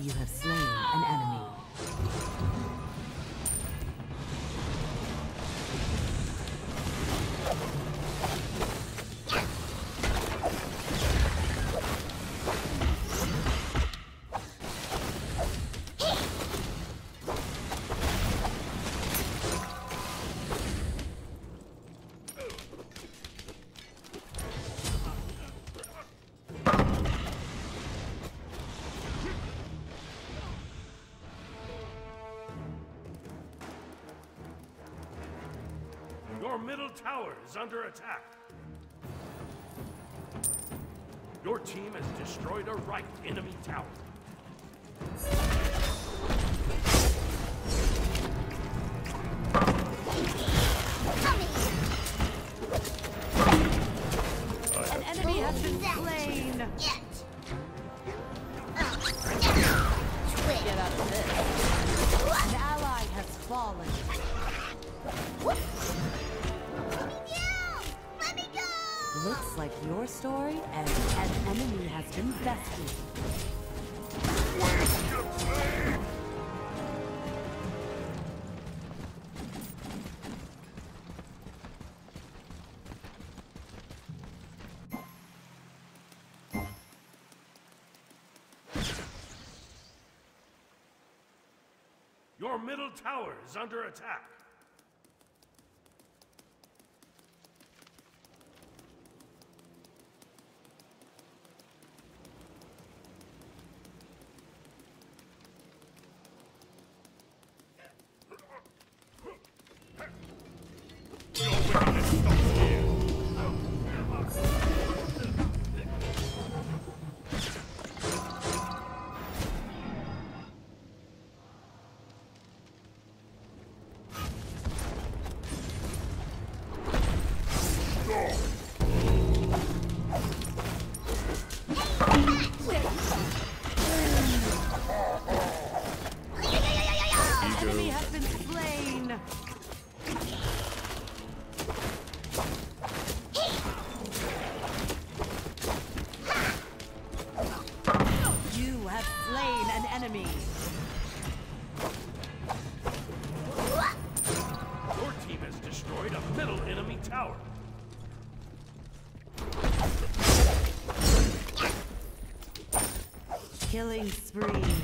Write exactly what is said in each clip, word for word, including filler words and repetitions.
You have slain an enemy. Your middle tower is under attack. Your team has destroyed a right enemy tower. An enemy has been slain. Get out of this. An ally has fallen. Looks like your story and an enemy has been bested. Waste your flame! Your middle tower is under attack. Killing spree.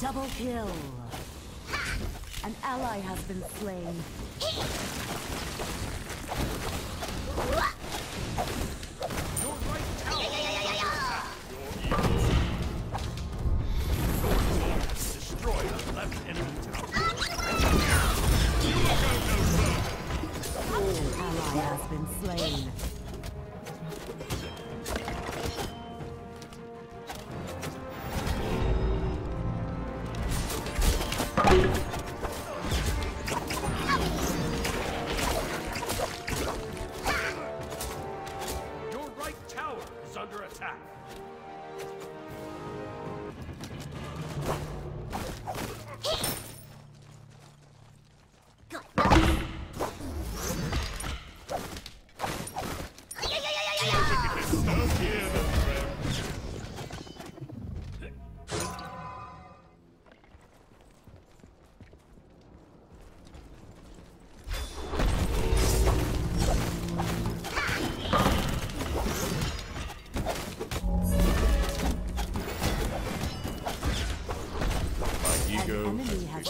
Double kill. An ally has been slain.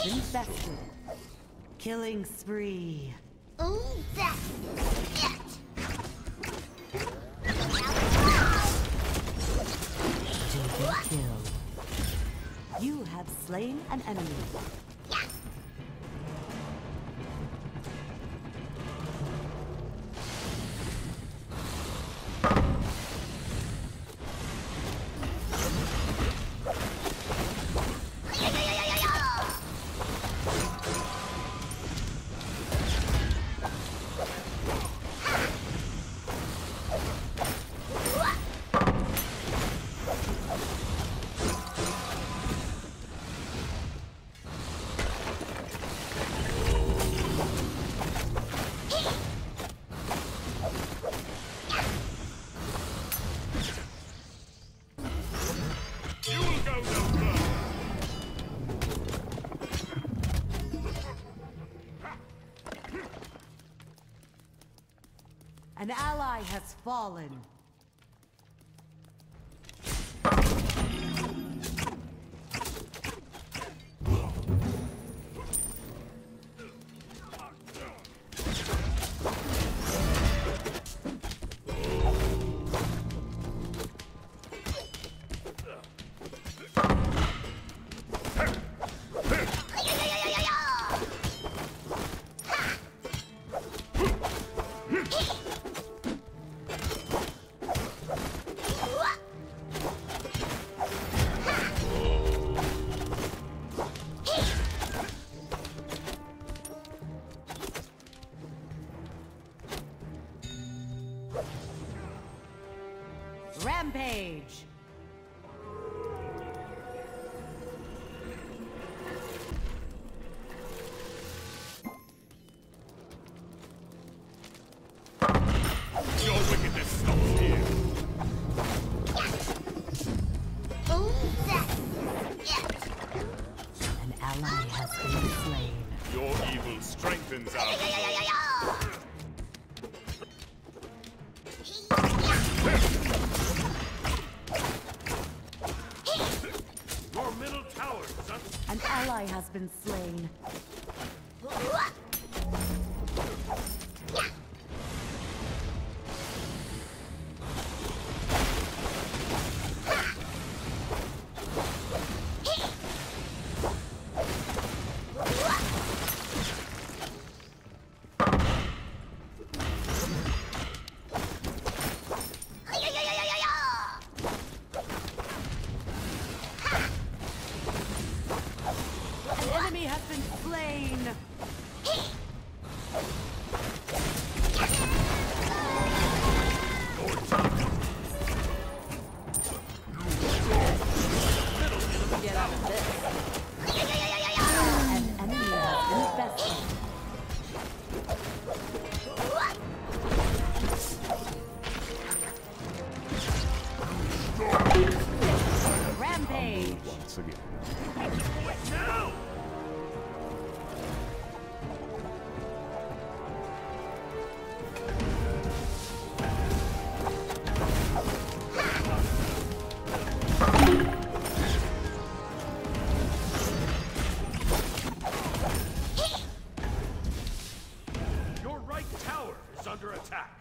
Infected. Killing spree. Ooh, that's it. Double kill. You have slain an enemy. Yeah. An ally has fallen. Rampage! Your wickedness stops here. An ally has been slain. Your evil strengthens our evil. An ally has been slain. Once again. No! Your right tower is under attack.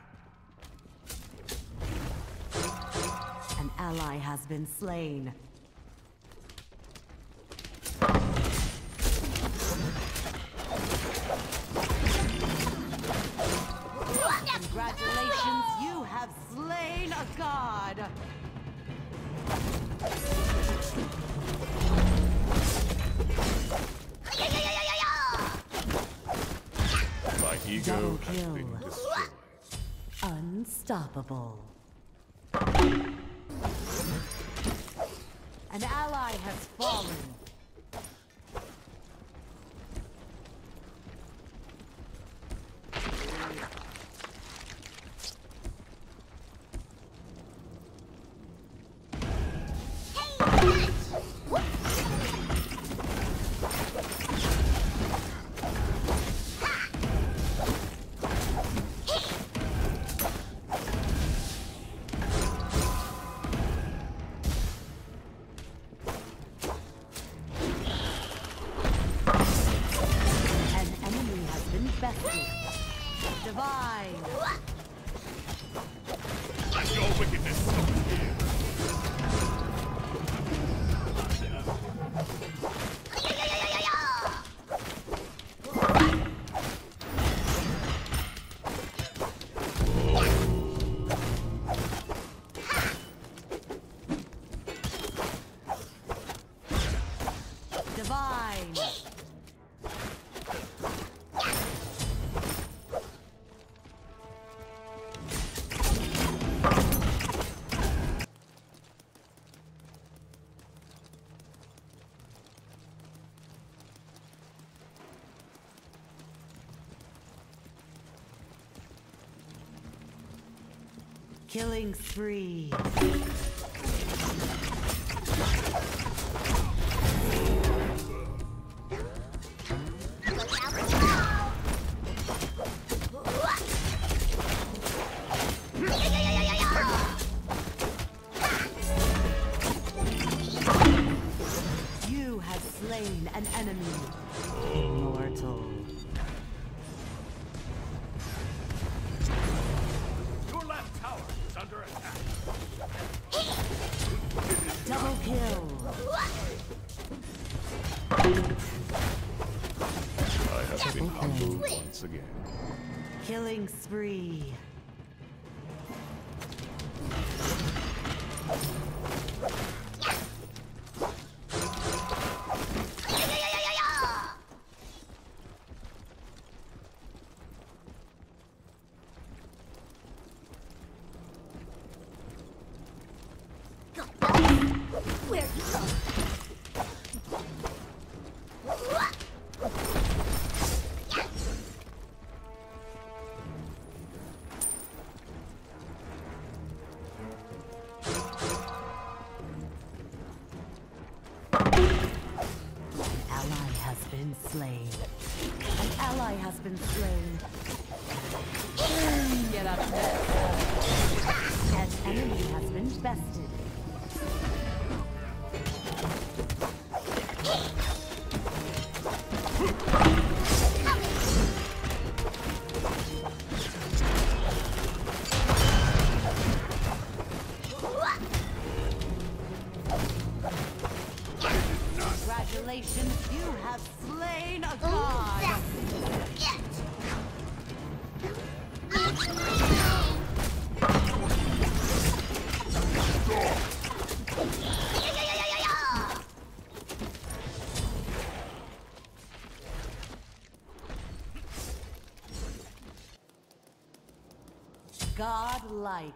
An ally has been slain. Congratulations, you have slain a god! My ego has been destroyed. Unstoppable. An ally has fallen. Divine! And your wickedness stops here. Divine! Killing spree. has been humbled once again. Killing spree. Slain. An ally has been slain. Get up there. An enemy has been bested. Congratulations, you have slain a god! Godlike.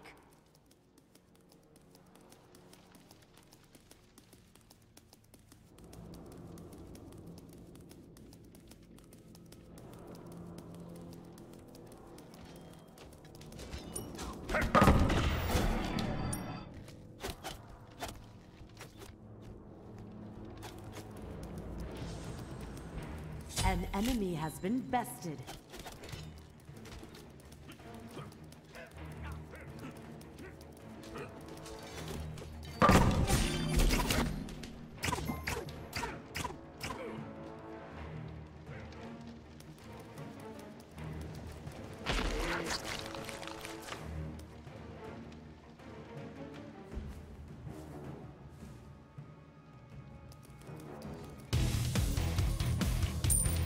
An enemy has been bested.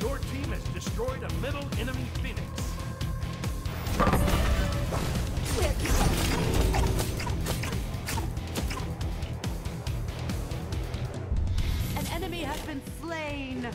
Your team has destroyed a middle enemy phoenix. An enemy has been slain.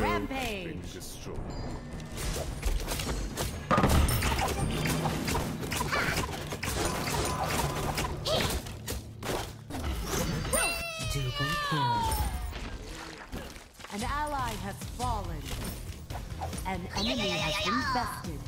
Rampage! Destroyed. Double kill. An ally has fallen. An enemy has been bested.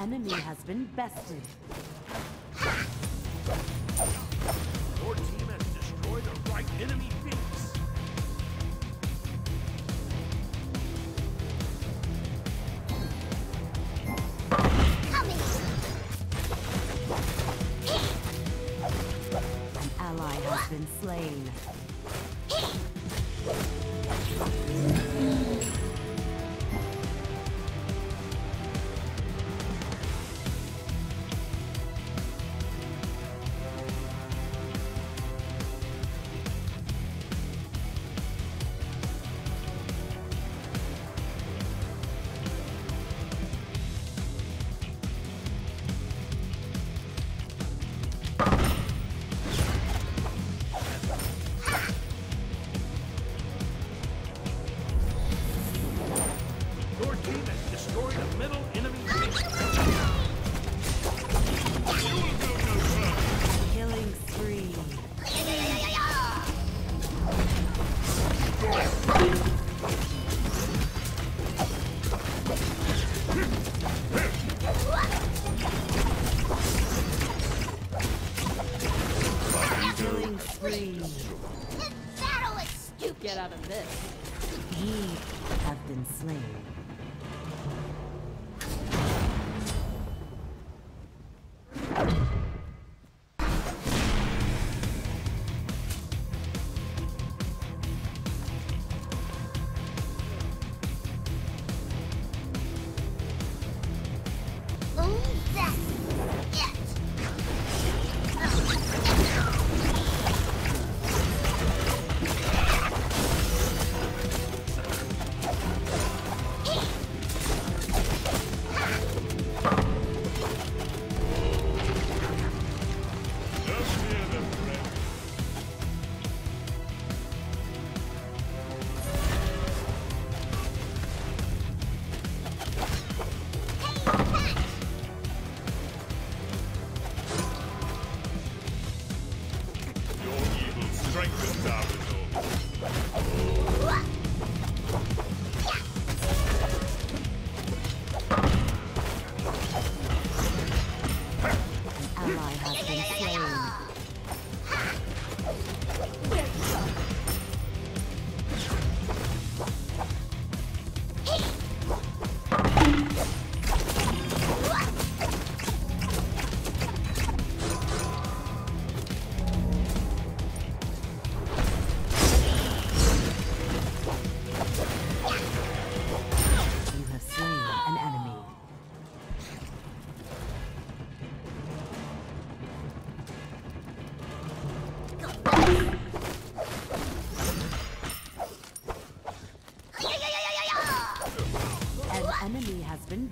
enemy has been bested. Your team has destroyed the right enemy base. An ally has been slain.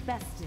Bested.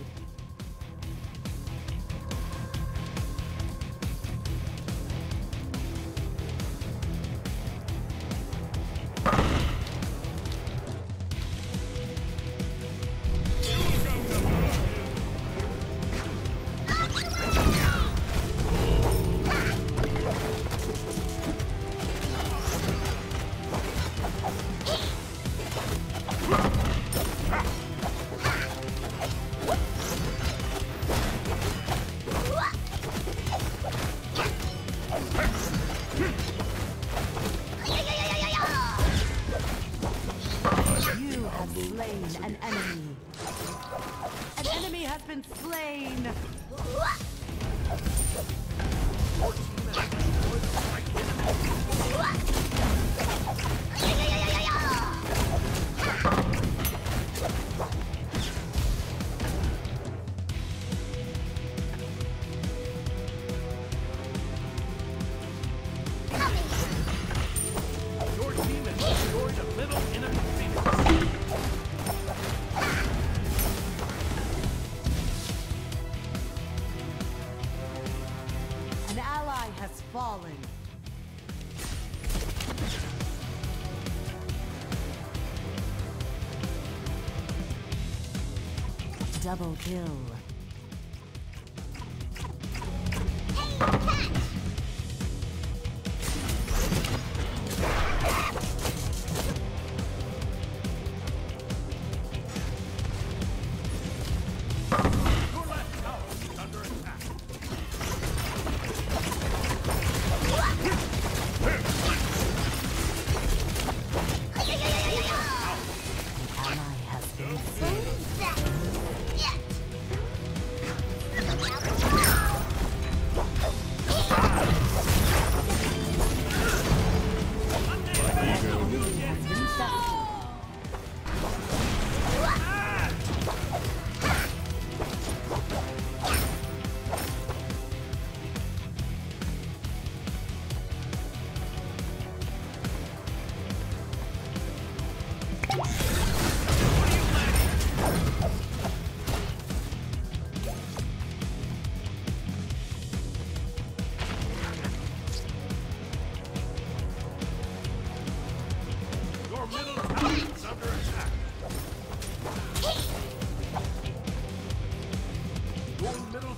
Double kill. Hey,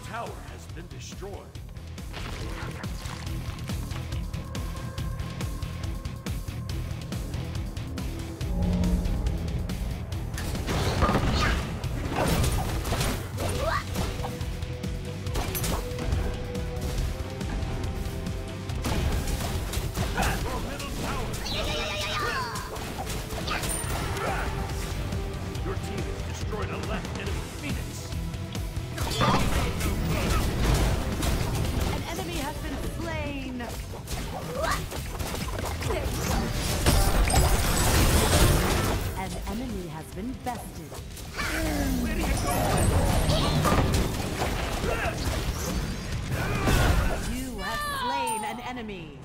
tower has been destroyed. You have slain an enemy.